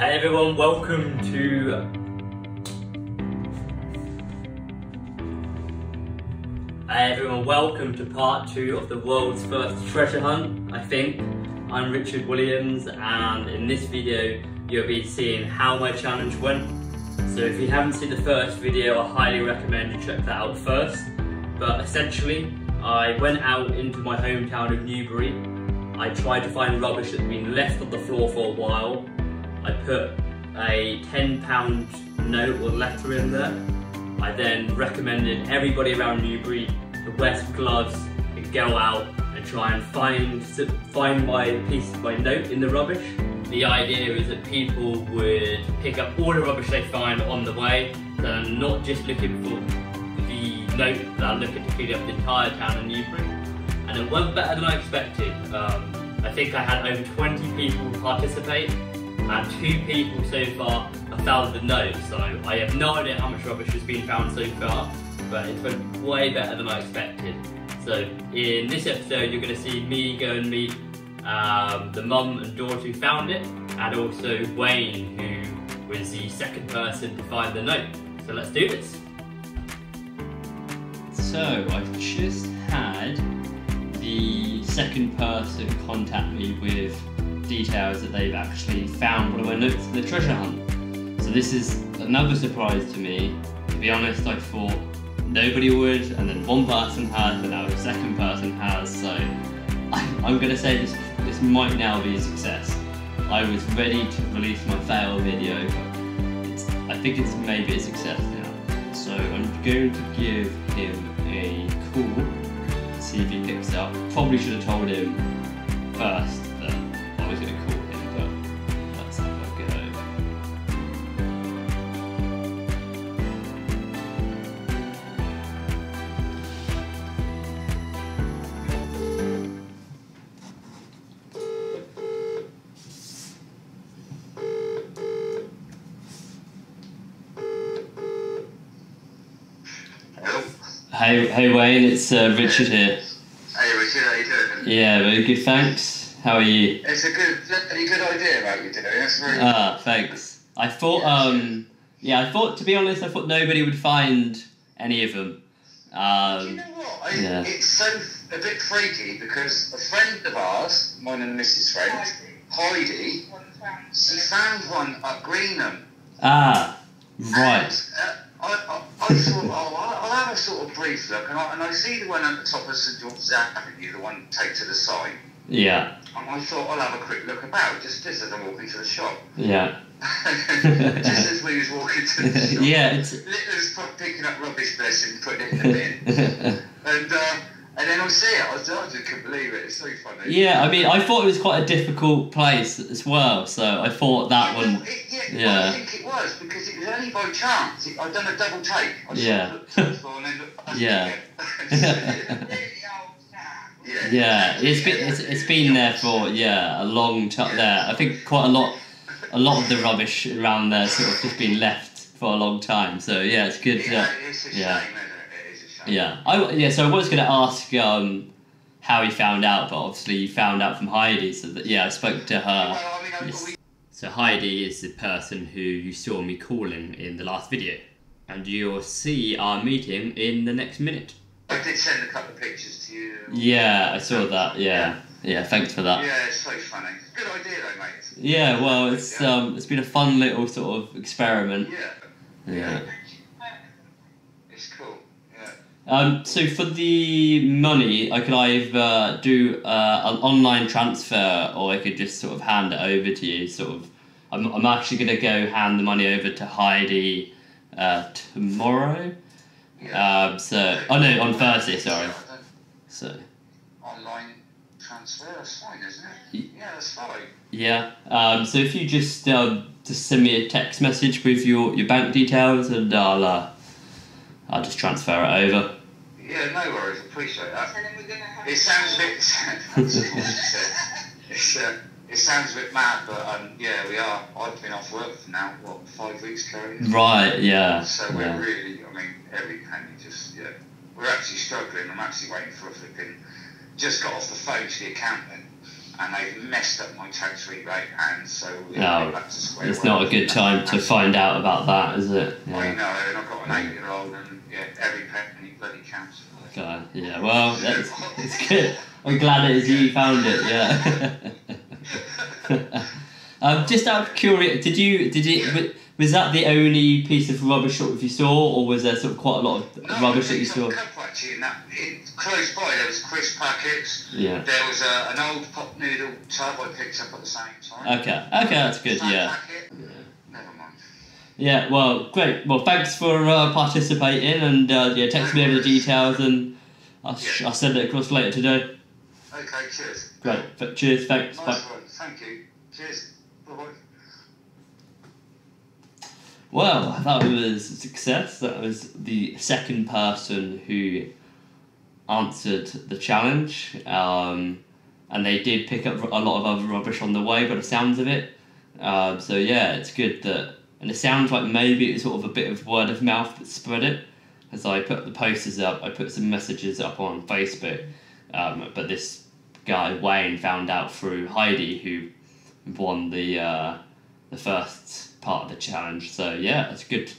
Hey everyone, welcome to part two of the world's first treasure hunt, I think. I'm Richard Williams, and in this video you'll be seeing how my challenge went. So if you haven't seen the first video, I highly recommend you check that out first. But essentially, I went out into my hometown of Newbury. I tried to find rubbish that's been left on the floor for a while. I put a £10 note or letter in there. I then recommended everybody around Newbury to wear gloves and go out and try and find my note in the rubbish. The idea is that people would pick up all the rubbish they find on the way, so I'm not just looking for the note, but I'm looking to clean up the entire town of Newbury. And it went better than I expected. I think I had over 20 people participate, and 2 people so far have found the note, so I have no idea how much rubbish has been found so far, but it's been way better than I expected. So in this episode you're going to see me go and meet the mum and daughter who found it, and also Wayne, who was the second person to find the note. So let's do this. So I've just had the second person contact me with details that they've actually found one of my notes in the treasure hunt. So this is another surprise to me. To be honest, I thought nobody would, and then one person has, and now the second person has, so I'm going to say this might now be a success. I was ready to release my fail video, but I think it's maybe a success now. So I'm going to give him a call to see if he picks up. Probably should have told him first. I was going to call him, but let's have a go. Hey Wayne, it's Richard here. Hey Richard, how you doing? Yeah, very good, thanks. How are you? It's a good idea about you doing. That's really. Ah, thanks. I thought, to be honest, I thought nobody would find any of them. Do you know what? It's a bit freaky because a friend of ours, mine and Mrs. friend, Heidi, she found one at Greenham. Ah, right. And, I thought, I'll have a sort of brief look, and I see the one at the top of St George's Avenue, the one taped to the side. Yeah. And I thought, I'll have a quick look about, just as I'm walking to the shop. Yeah. Just as we was walking to the shop. Yeah. Littler's picking up rubbish, bless him, putting it in the bin. And then I see it, I just couldn't believe it, it's so funny. Yeah, I mean, I thought it was quite a difficult place as well, so I thought that one... Yeah. I think it was, because it was only by chance. I'd done a double take. Yeah, it's been there for a long time there. I think quite a lot of the rubbish around there sort of just been left for a long time. So yeah, it's good. So I was going to ask how he found out, but obviously you found out from Heidi. So that, I spoke to her. So Heidi is the person who you saw me calling in the last video, and you'll see our meeting in the next minute. I did send a couple of pictures to you. Yeah, I saw that, yeah, thanks for that. Yeah, it's so funny. It's a good idea though, mate. Yeah, well, it's been a fun little sort of experiment. Yeah. It's cool, yeah. So for the money, I could either do an online transfer, or I could just sort of hand it over to you, sort of. I'm actually going to go hand the money over to Heidi tomorrow. Yeah. On Thursday, sorry. So. Online transfer, that's fine, isn't it? Yeah, that's fine. Yeah. So if you just send me a text message with your bank details, and I'll just transfer it over. Yeah, no worries. Appreciate that. It sounds a bit. It sounds a bit mad, but we are. I've been off work for now, 5 weeks currently. Right, yeah. So we're really, we're actually struggling. I'm actually waiting for a flipping, just got off the phone to the accountant, and they've messed up my tax rebate, and so no, back to square it's not a good time to find out about that, is it? Yeah. I know, and I've got an 8-year-old, and yeah, every penny bloody counts for that. God, yeah, well, that's, it's good. I'm glad it is you found it, yeah. Just out of curiosity, did you was that the only piece of rubbish that you saw, or was there sort of quite a lot of rubbish that you saw? Close by there was crisp packets. Yeah. There was an old pop noodle tub I picked up at the same time. Okay, that's good. Yeah. Yeah. Never mind. Yeah. Well, great. Well, thanks for participating, and yeah, text me over the details, and I'll send it across later today. Okay. Cheers. Great. Cheers. Thanks. Nice one. Thank you. Cheers. Bye bye. Well, that was a success. That was the second person who answered the challenge, and they did pick up a lot of other rubbish on the way by the sounds of it. So yeah, it's good that, and it sounds like maybe it's sort of a bit of word of mouth that spread it. As I put the posters up, I put some messages up on Facebook, but this guy Wayne found out through Heidi, who won the first part of the challenge, so yeah, it's good.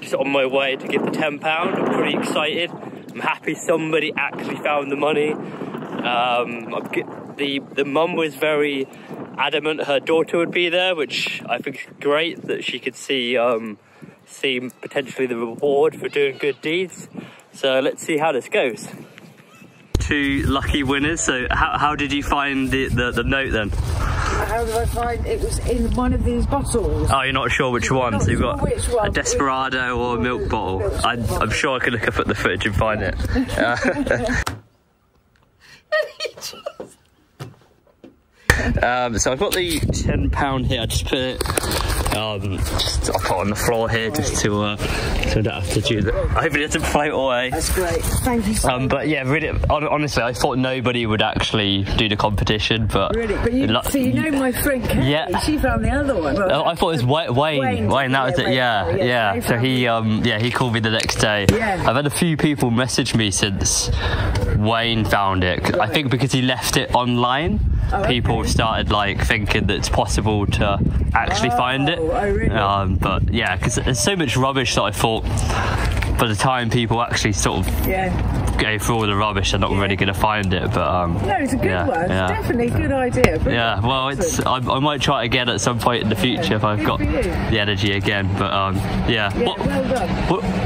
Just on my way to give the £10, I'm pretty excited. I'm happy somebody actually found the money. The mum was very adamant her daughter would be there, which I think is great, that she could see potentially the reward for doing good deeds. So let's see how this goes. Two lucky winners, so how did you find the note then? How did I find it? Was in one of these bottles. Oh, you're not sure which one? So you've got a Desperado or a milk bottle. I'm sure I could look up at the footage and find it. So I've got the £10 here. I just put it. I'll put it on the floor here just to so I don't have to do that. Hopefully it doesn't float away. That's great. Thank you so much. But yeah, really, honestly, I thought nobody would actually do the competition, but really, but you know my friend Kay. Yeah, she found the other one. Well, I thought it was Wayne. That was it. Yeah. So he called me the next day. Yeah. I've had a few people message me since Wayne found it. Right. I think because he left it online. Oh, people started like thinking that it's possible to actually find it. Oh, really? But yeah, because there's so much rubbish that I thought by the time people actually sort of go through all the rubbish, they're not really going to find it. But no, it's a good one. It's definitely a good idea. Brilliant. Yeah, well, it's I might try it again at some point in the future if I've got the energy again. But yeah. Well done.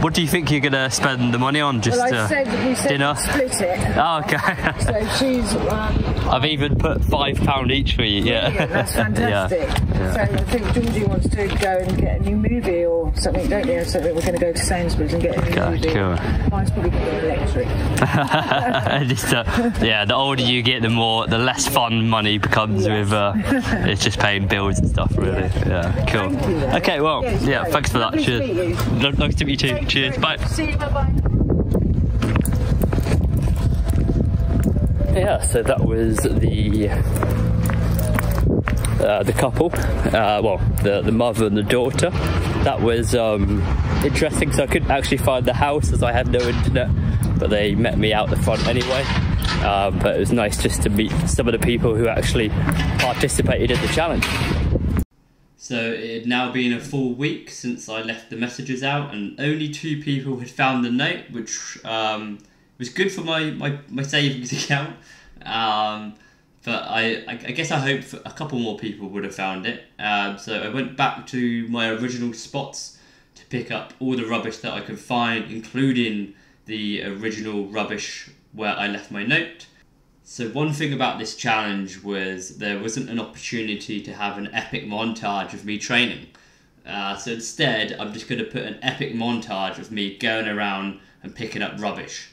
What do you think you're going to spend the money on? Just we said dinner? Split it. Oh, okay. So she's. I've even put £5 each for you. Yeah, that's fantastic. So I think Georgie wants to go and get a new movie or something, don't you? So we're going to go to Sainsbury's and get a new movie. Cool. Mine's probably going to be electric. Just, yeah, the older you get, the less fun money becomes with. It's just paying bills and stuff, really. Yeah, cool. Thank you, okay, well, thanks for that. Lovely. Cheers. Nice to meet you. Thank Cheers. You bye. See you. Bye bye. Yeah, so that was the couple, well, the mother and the daughter. That was interesting, so I couldn't actually find the house as I had no internet, but they met me out the front anyway. But it was nice just to meet some of the people who actually participated in the challenge. So it had now been a full week since I left the messages out, and only two people had found the note, which... it was good for my savings account, but I guess I hope a couple more people would have found it. So I went back to my original spots to pick up all the rubbish that I could find, including the original rubbish where I left my note. So one thing about this challenge was there wasn't an opportunity to have an epic montage of me training. So instead, I'm just going to put an epic montage of me going around and picking up rubbish.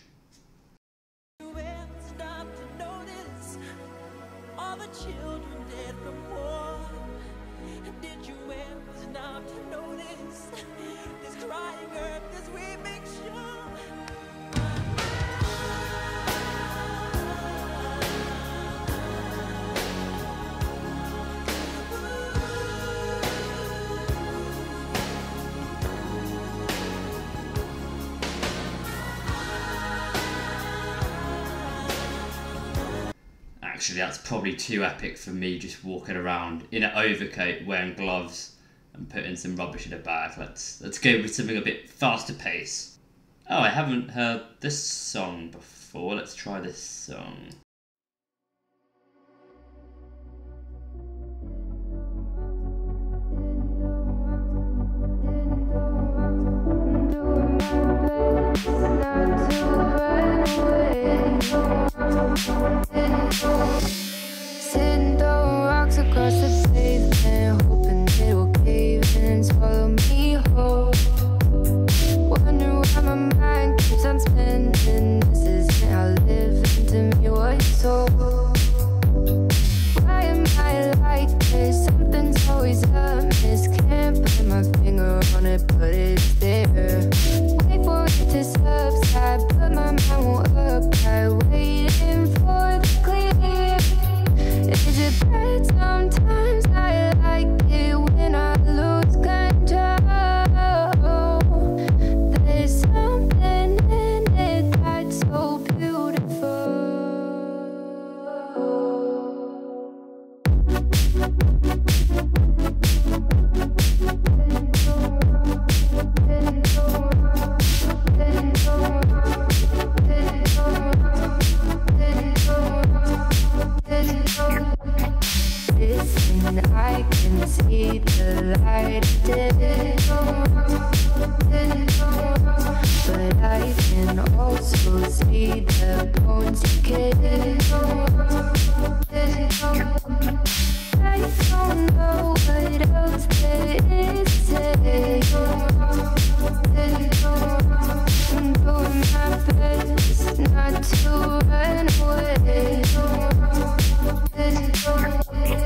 actually that's probably too epic for me, just walking around in an overcoat, wearing gloves and putting some rubbish in a bag. Let's go with something a bit faster pace. Oh, I haven't heard this song before. Let's try this song. Sitting throwing rocks across the pavement, hoping it'll cave and swallow me whole. Wondering why my mind keeps on spinning. This isn't how living to me was told. Why am I like this? Something's always amiss. Can't put my finger on it, but it's there. Wait for it to subside, but my mind won't uptight. Waiting for the clear. Is it bad? Sometimes I like it when I lose control. There's something in it that's so I can see the light of day, but I can also see the bones decay. I don't know what else there is today. I'm doing my best not to run away.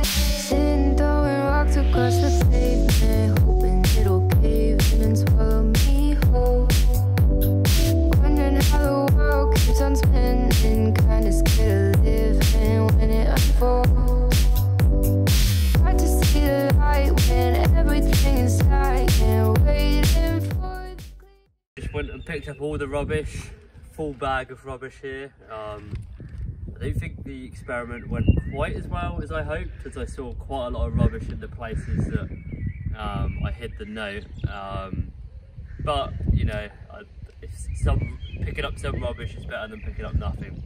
Sitting throwing rocks across the pavement, hoping it'll cave in and swallow me whole. Wondering how the world keeps on spinning, kinda scared of living when it unfolds. Hard to see the light when everything is dying, waiting for the clear. Just went and picked up all the rubbish, full bag of rubbish here. I don't think the experiment went quite as well as I hoped, as I saw quite a lot of rubbish in the places that I hid the note. But you know, picking up some rubbish is better than picking up nothing.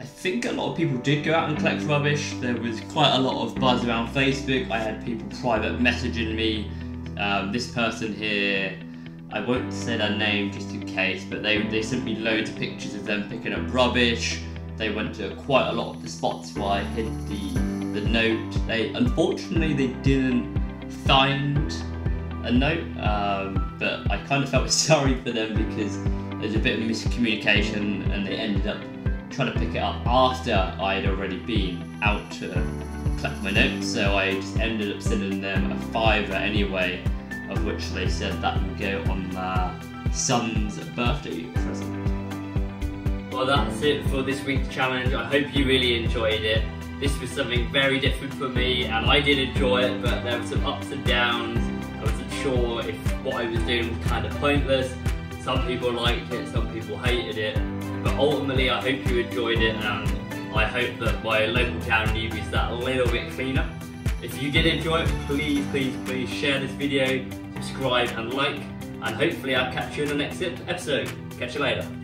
I think a lot of people did go out and collect rubbish. There was quite a lot of buzz around Facebook. I had people private messaging me. This person here, I won't say their name just in case, but they sent me loads of pictures of them picking up rubbish. They went to quite a lot of the spots where I hid the note. Unfortunately they didn't find a note, but I kind of felt sorry for them because there's a bit of miscommunication and they ended up trying to pick it up after I had already been out to collect my note. So I just ended up sending them a fiver anyway, of which they said that would go on their son's birthday present. Well, that's it for this week's challenge. I hope you really enjoyed it. This was something very different for me, and I did enjoy it, but there were some ups and downs. I wasn't sure if what I was doing was kind of pointless. Some people liked it, some people hated it, but ultimately I hope you enjoyed it, and I hope that my local town Newbury is that little bit cleaner. If you did enjoy it, please, please, please share this video, subscribe and like, and hopefully I'll catch you in the next episode. Catch you later.